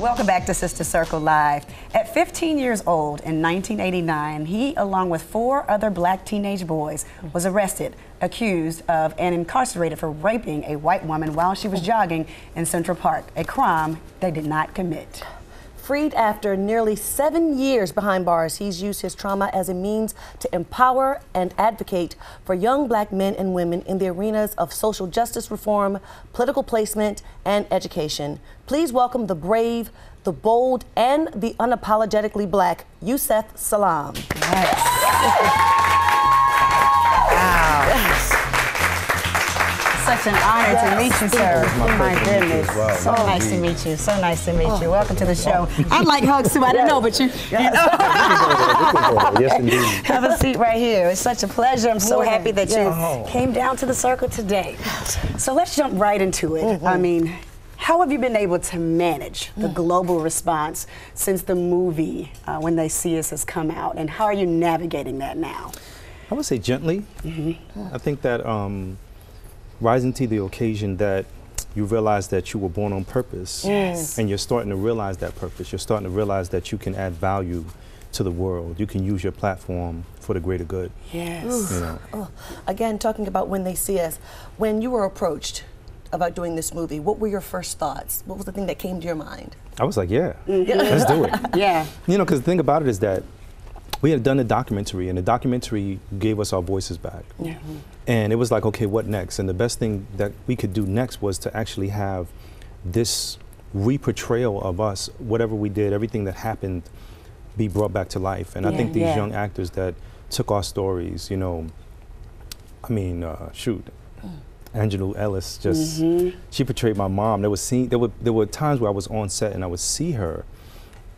Welcome back to Sister Circle Live. At 15 years old in 1989, he, along with 4 other black teenage boys, was arrested, accused of, and incarcerated for raping a white woman while she was jogging in Central Park, a crime they did not commit. Freed after nearly 7 years behind bars, he's used his trauma as a means to empower and advocate for young black men and women in the arenas of social justice reform, political placement, and education. Please welcome the brave, the bold, and the unapologetically black, Yusef Salaam. Yes. Wow. Yes. Such an honor to meet you, sir. My goodness. Well. So nice to meet you. So nice to meet you. Welcome to the show. I like hugs too. I didn't know, but you. Yes, indeed. Have a seat right here. It's such a pleasure. I'm so happy that you came down to the circle today. So let's jump right into it. I mean, how have you been able to manage the global response since the movie When They See Us has come out, and how are you navigating that now? I would say gently. I think that. Rising to the occasion that you realize that you were born on purpose. Yes. And you're starting to realize that purpose. You're starting to realize that you can add value to the world. You can use your platform for the greater good. Yes. You know. Again, talking about When They See Us, when you were approached about doing this movie, what were your first thoughts? What was the thing that came to your mind? I was like, yeah, let's do it. Yeah. You know, because the thing about it is that we had done a documentary, and the documentary gave us our voices back. And it was like, okay, what next? And the best thing that we could do next was to actually have this re-portrayal of us, whatever we did, everything that happened, be brought back to life. And I think these young actors that took our stories, you know, I mean, shoot, Angela Ellis just, she portrayed my mom. There were times where I was on set and I would see her,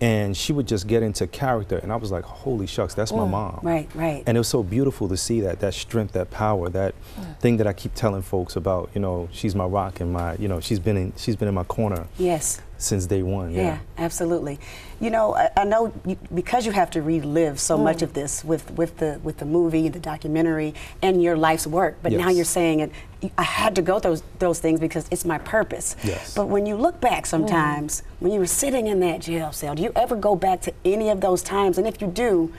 and she would just get into character, and I was like, holy shucks, that's my mom. Right, right. And it was so beautiful to see that, that strength, that power, that thing that I keep telling folks about, you know, she's my rock and my, you know, she's been in my corner. Yes. Since day one. Yeah, absolutely. You know, I know you, because you have to relive so much of this with the movie, the documentary, and your life's work. But now you're saying it. I had to go through those things because it's my purpose. Yes. But when you look back, sometimes when you were sitting in that jail cell, do you ever go back to any of those times? And if you do,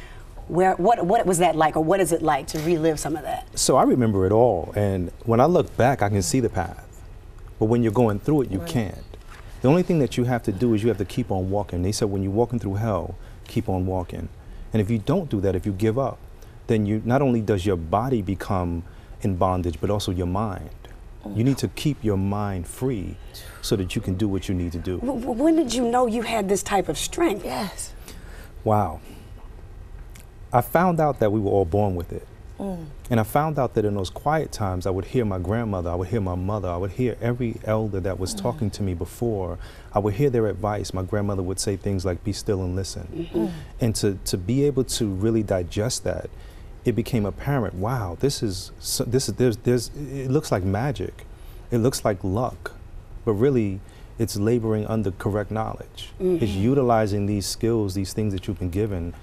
where what was that like, or what is it like to relive some of that? So I remember it all, and when I look back, I can see the path. But when you're going through it, you can't. The only thing that you have to do is you have to keep on walking. They said when you're walking through hell, keep on walking. And if you don't do that, if you give up, then you not only does your body become in bondage, but also your mind. You need to keep your mind free so that you can do what you need to do. When did you know you had this type of strength? Yes. Wow. I found out that we were all born with it. And I found out that in those quiet times, I would hear my grandmother, I would hear my mother, I would hear every elder that was talking to me before. I would hear their advice. My grandmother would say things like, be still and listen. And to be able to really digest that, it became apparent, wow, it looks like magic. It looks like luck, but really, it's laboring under correct knowledge. It's utilizing these skills, these things that you've been given,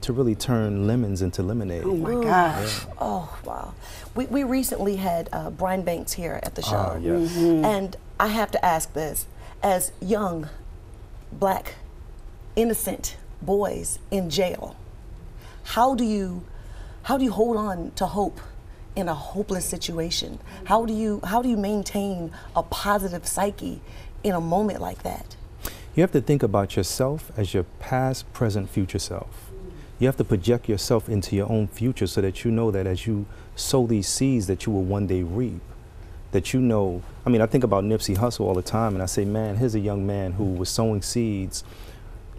to really turn lemons into lemonade. Oh my gosh. Yeah. Oh, wow. We recently had Brian Banks here at the show. Oh, yes. And I have to ask this, as young, black, innocent boys in jail, how do you hold on to hope in a hopeless situation? How do you maintain a positive psyche in a moment like that? You have to think about yourself as your past, present, future self. You have to project yourself into your own future so that you know that as you sow these seeds that you will one day reap, that you know, I mean, I think about Nipsey Hussle all the time and I say, man, here's a young man who was sowing seeds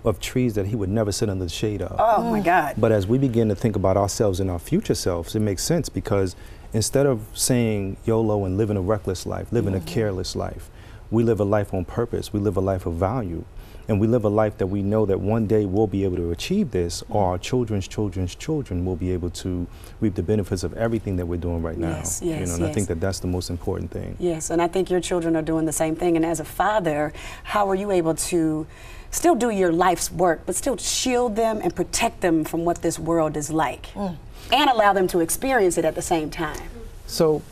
of trees that he would never sit under the shade of. Oh my God. But as we begin to think about ourselves and our future selves, it makes sense because instead of saying YOLO and living a reckless life, living a careless life, we live a life on purpose, we live a life of value. And we live a life that we know that one day we'll be able to achieve this, or our children's children's children will be able to reap the benefits of everything that we're doing right now. Yes, yes, you know, and I think that that's the most important thing. Yes, and I think your children are doing the same thing. And as a father, how are you able to still do your life's work, but still shield them and protect them from what this world is like, and allow them to experience it at the same time? So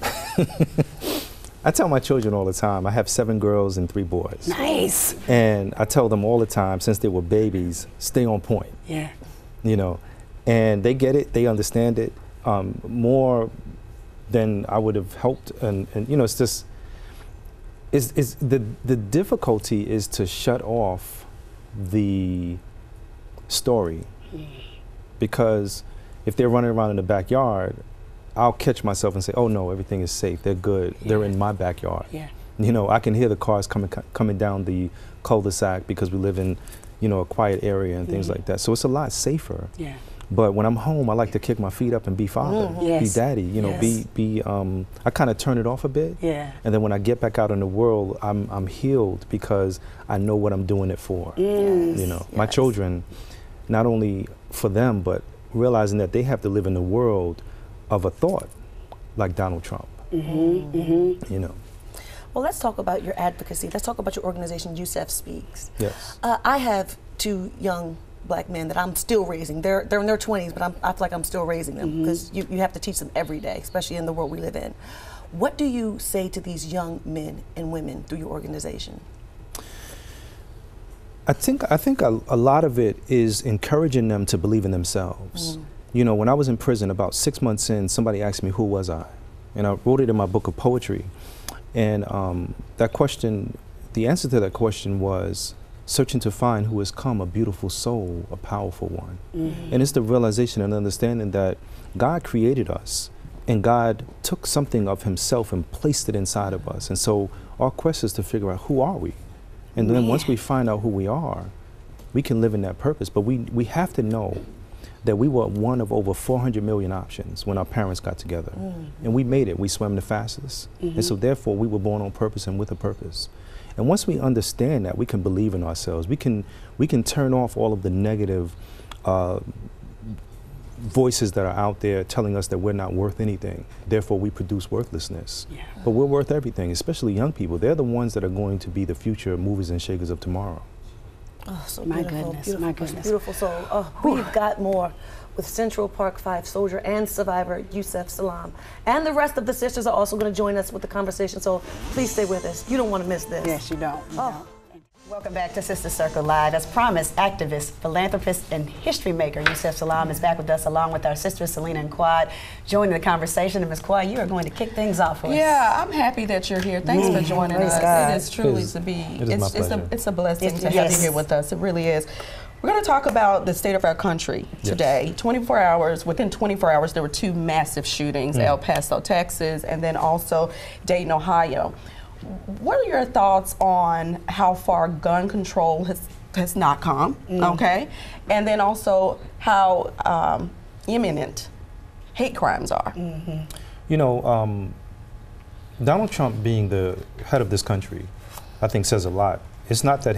I tell my children all the time, I have 7 girls and 3 boys. Nice. And I tell them all the time, since they were babies, stay on point. Yeah. You know, and they get it, they understand it more than I would have helped. And you know, it's just, it's the difficulty is to shut off the story, because if they're running around in the backyard, I'll catch myself and say, oh no, everything is safe, they're good, yeah. They're in my backyard. Yeah. You know, I can hear the cars coming down the cul-de-sac because we live in, you know, a quiet area and things like that. So it's a lot safer. Yeah. But when I'm home, I like to kick my feet up and be father, be daddy, you know, I kind of turn it off a bit. Yeah. And then when I get back out in the world, I'm healed because I know what I'm doing it for. Yes. You know, my children, not only for them, but realizing that they have to live in the world of a thought like Donald Trump, you know. Well, let's talk about your advocacy. Let's talk about your organization, Yusef Speaks. Yes. I have 2 young Black men that I'm still raising. They're in their 20s, but I feel like I'm still raising them because you have to teach them every day, especially in the world we live in. What do you say to these young men and women through your organization? I think a lot of it is encouraging them to believe in themselves. You know, when I was in prison, about 6 months in, somebody asked me, who was I? And I wrote it in my book of poetry. And that question, the answer to that question was, searching to find who has come a beautiful soul, a powerful one. And it's the realization and understanding that God created us and God took something of himself and placed it inside of us. And so our quest is to figure out, who are we? And then once we find out who we are, we can live in that purpose. But we have to know that we were one of over 400 million options when our parents got together. And we made it, we swam the fastest. And so therefore we were born on purpose and with a purpose. And once we understand that, we can believe in ourselves. We can turn off all of the negative voices that are out there telling us that we're not worth anything. Therefore, we produce worthlessness. Yeah. But we're worth everything, especially young people. They're the ones that are going to be the future movers and shakers of tomorrow. Oh, so my beautiful, goodness, beautiful, my goodness. Beautiful soul. Oh, we've got more with Central Park Five soldier and survivor Yusef Salaam. And the rest of the sisters are also going to join us with the conversation, so please stay with us. You don't want to miss this. Yes, you don't. You don't. Welcome back to Sister Circle Live. As promised, activist, philanthropist, and history maker Yusef Salaam is back with us, along with our sisters Selena and Quad, joining the conversation. And Ms. Quad, you are going to kick things off for us. Yeah, I'm happy that you're here. Thanks for joining us. God. It is truly it's a blessing to have you here with us. It really is. We're going to talk about the state of our country today. 24 hours, within 24 hours, there were 2 massive shootings, El Paso, Texas, and then also Dayton, Ohio. What are your thoughts on how far gun control has not come, okay? And then also how imminent hate crimes are? You know, Donald Trump being the head of this country, I think says a lot. It's not that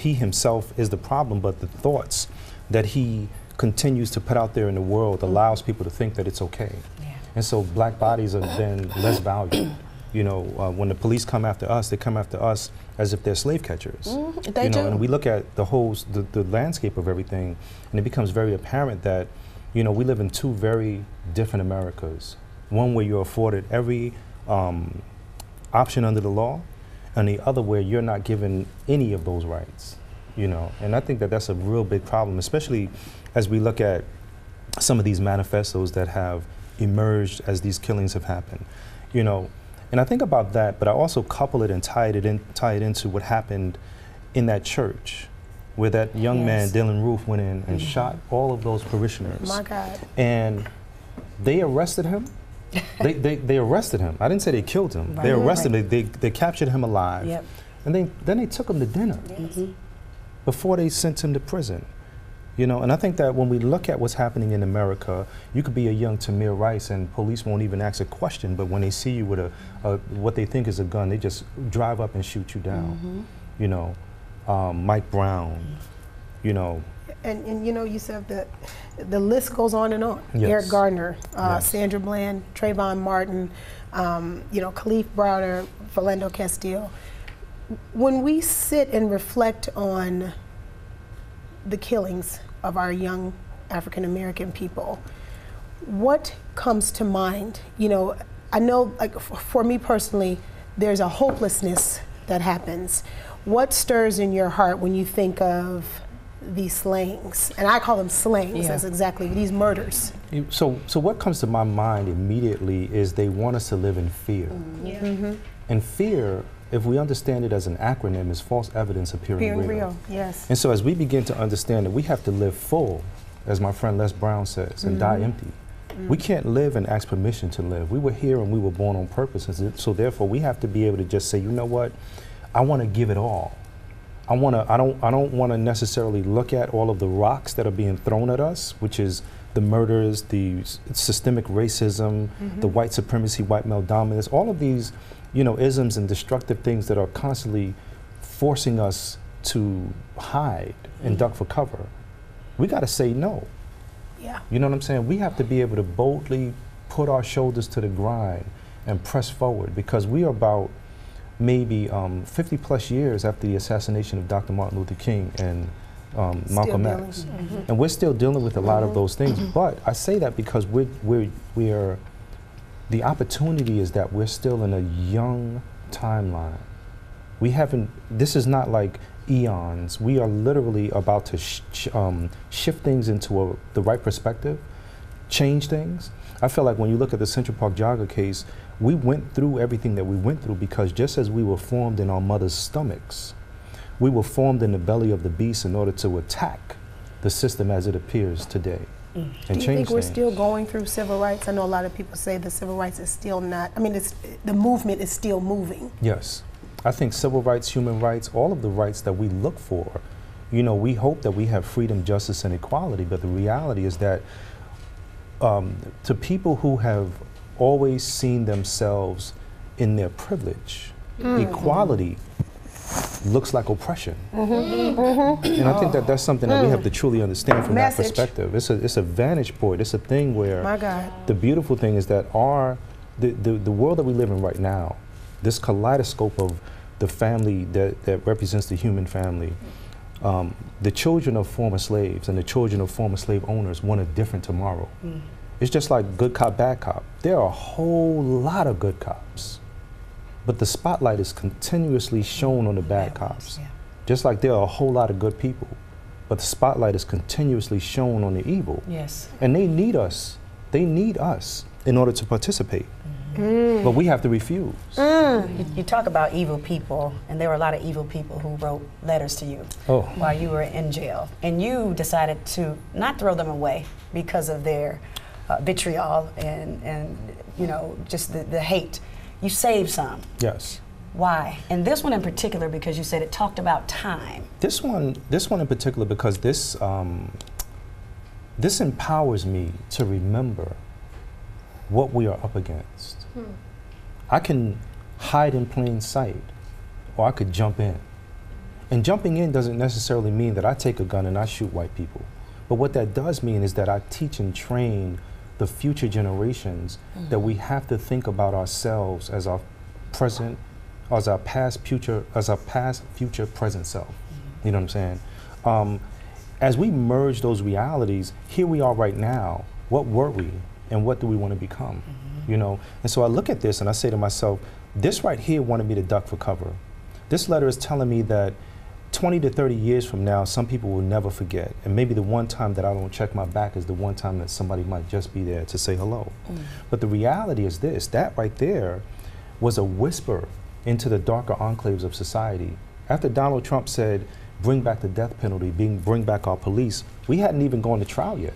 he himself is the problem, but the thoughts that he continues to put out there in the world allows people to think that it's okay. Yeah. And so black bodies are then less valued. You know, when the police come after us, they come after us as if they're slave catchers. They you know, do. And we look at the whole, the landscape of everything, and it becomes very apparent that, you know, we live in 2 very different Americas. One where you're afforded every option under the law, and the other where you're not given any of those rights, you know. And I think that that's a real big problem, especially as we look at some of these manifestos that have emerged as these killings have happened, you know. And I think about that, but I also couple it and tie it into what happened in that church where that young man, Dylan Roof, went in and shot all of those parishioners. My God. And they arrested him. They arrested him. I didn't say they killed him. Right. They arrested him. They captured him alive. Yep. And then they took him to dinner before they sent him to prison. You know, and I think that when we look at what's happening in America, you could be a young Tamir Rice and police won't even ask a question, but when they see you with a what they think is a gun, they just drive up and shoot you down. You know, Mike Brown, you know. And you know, you said that the list goes on and on. Yes. Eric Garner, Sandra Bland, Trayvon Martin, you know, Kalief Browder, Philando Castile. When we sit and reflect on the killings of our young African-American people, what comes to mind? You know, I know, like, for me personally, there's a hopelessness that happens. What stirs in your heart when you think of these slayings? And I call them slayings, yeah. That's exactly, these murders. So what comes to my mind immediately is they want us to live in fear. Mm-hmm. Yeah. Mm-hmm. And fear, if we understand it as an acronym, is false evidence appearing real. Yes. And so as we begin to understand that we have to live full, as my friend Les Brown says, and die empty. We can't live and ask permission to live. We were here and we were born on purpose, and so therefore we have to be able to just say, you know what, I want to give it all. I don't want to necessarily look at all of the rocks that are being thrown at us, which is the murders, the systemic racism, the white supremacy, white male dominance, all of these, you know, isms and destructive things that are constantly forcing us to hide and duck for cover. We got to say no. Yeah. You know what I'm saying? We have to be able to boldly put our shoulders to the grind and press forward, because we are about maybe 50 plus years after the assassination of Dr. Martin Luther King and Malcolm X. And we're still dealing with a lot of those things, but I say that because we are, the opportunity is that we're still in a young timeline. We haven't, this is not like eons. We are literally about to shift things into the right perspective, change things. I feel like when you look at the Central Park jogger case, we went through everything that we went through because just as we were formed in our mother's stomachs, we were formed in the belly of the beast in order to attack the system as it appears today. And do you think we're still going through civil rights? I know a lot of people say the civil rights is still not, I mean, it's, the movement is still moving. Yes. I think civil rights, human rights, all of the rights that we look for, you know, we hope that we have freedom, justice, and equality, but the reality is that to people who have always seen themselves in their privilege, equality looks like oppression. And I think that that's something that we have to truly understand from that perspective. It's a vantage point, it's a thing where the beautiful thing is that the world that we live in right now, this kaleidoscope of the family that represents the human family. The children of former slaves and the children of former slave owners want a different tomorrow. It's just like good cop, bad cop. There are a whole lot of good cops, but the spotlight is continuously shown on the bad cops. Yeah. Just like there are a whole lot of good people, but the spotlight is continuously shown on the evil. Yes. And they need us in order to participate. But we have to refuse. You talk about evil people, and there were a lot of evil people who wrote letters to you while you were in jail, and you decided to not throw them away because of their vitriol and you know, just the hate. You saved some. Yes. Why? And this one in particular, because you said it talked about time. This one in particular, because this empowers me to remember what we are up against. I can hide in plain sight, or I could jump in. And jumping in doesn't necessarily mean that I take a gun and I shoot white people. But what that does mean is that I teach and train the future generations that we have to think about ourselves as our present, as our past, future, present self. You know what I'm saying? As we merge those realities, here we are right now. What were we? And what do we want to become? You know, and so I look at this and I say to myself, this right here wanted me to duck for cover. This letter is telling me that 20 to 30 years from now, some people will never forget. And maybe the one time that I don't check my back is the one time that somebody might just be there to say hello. But the reality is this, that right there was a whisper into the darker enclaves of society. After Donald Trump said, bring back the death penalty, bring back our police, we hadn't even gone to trial yet.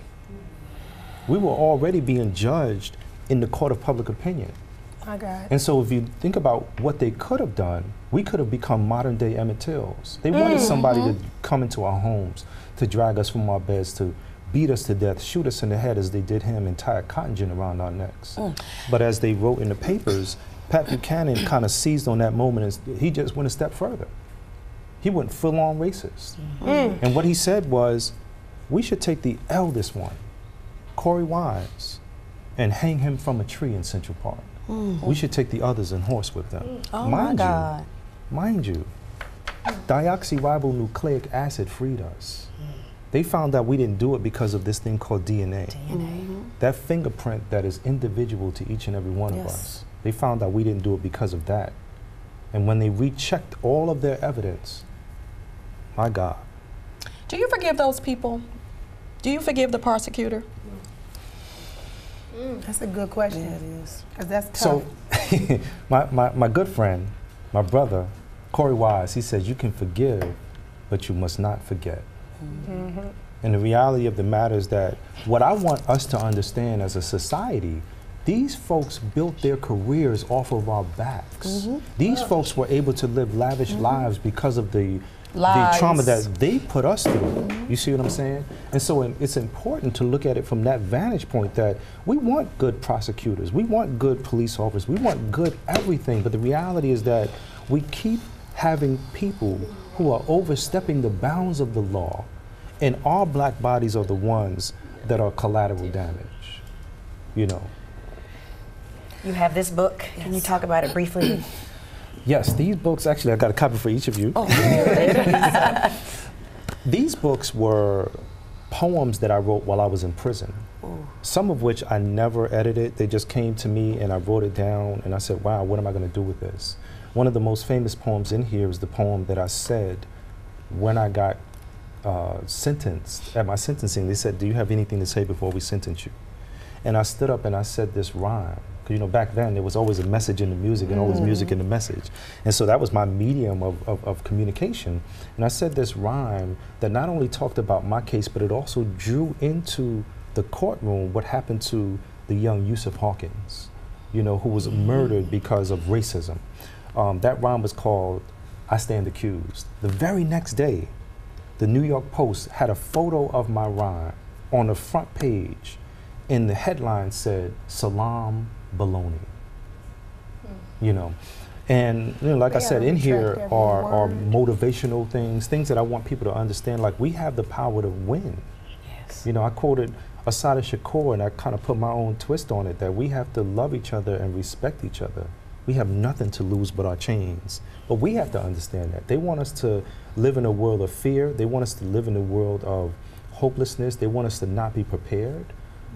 We were already being judged in the court of public opinion. My God. And so if you think about what they could have done, we could have become modern day Emmett Tills. They wanted somebody to come into our homes, to drag us from our beds, to beat us to death, shoot us in the head as they did him, and tie a cotton gin around our necks. But as they wrote in the papers, Pat Buchanan kind of seized on that moment and he just went a step further. He went full on racist. And what he said was, we should take the eldest one, Corey Wise, and hang him from a tree in Central Park. We should take the others and horse with them. Mind you, deoxyribonucleic acid freed us. They found out we didn't do it because of this thing called DNA. That fingerprint that is individual to each and every one of us. They found out we didn't do it because of that. And when they rechecked all of their evidence, my God. Do you forgive those people? Do you forgive the prosecutor? Mm. That's a good question. Yeah, it is. 'Cause that's tough. So, my good friend, my brother, Corey Wise, he says, you can forgive, but you must not forget. Mm-hmm. And the reality of the matter is that what I want us to understand as a society, these folks built their careers off of our backs. Mm-hmm. These folks were able to live lavish lives because of the trauma that they put us through. Mm-hmm. You see what I'm saying? And so it's important to look at it from that vantage point that we want good prosecutors, we want good police officers, we want good everything, but the reality is that we keep having people who are overstepping the bounds of the law, and our black bodies are the ones that are collateral damage, you know. You have this book. Yes. Can you talk about it briefly? Yes, these books, actually, I got a copy for each of you. Oh, thank you. These books were poems that I wrote while I was in prison, some of which I never edited. They just came to me, and I wrote it down, and I said, wow, what am I going to do with this? One of the most famous poems in here is the poem that I said when I got sentenced. At my sentencing, they said, do you have anything to say before we sentence you? And I stood up and I said this rhyme. You know, back then there was always a message in the music and always music in the message. And so that was my medium of communication. And I said this rhyme that not only talked about my case, but it also drew into the courtroom what happened to the young Yusuf Hawkins, you know, who was murdered because of racism. That rhyme was called, I Stand Accused. The very next day, the New York Post had a photo of my rhyme on the front page, and the headline said, Salaam Baloney. You know, and you know, like I said, in here are motivational things, things that I want people to understand, like we have the power to win. Yes. You know, I quoted Assata Shakur, and I kind of put my own twist on it, that we have to love each other and respect each other. We have nothing to lose but our chains. But we have to understand that. They want us to live in a world of fear. They want us to live in a world of hopelessness. They want us to not be prepared.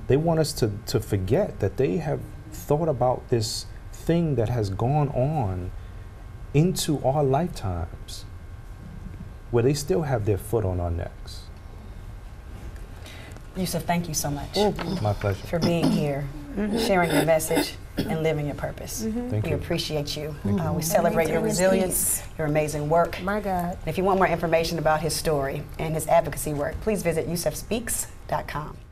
They want us to forget that they have thought about this thing that has gone on into our lifetimes, where they still have their foot on our necks. Yusef, thank you so much. My pleasure. For being here, sharing your message, and living your purpose. Thank you. We appreciate you. We celebrate your resilience, your amazing work. My God. And if you want more information about his story and his advocacy work, please visit YusefSpeaks.com.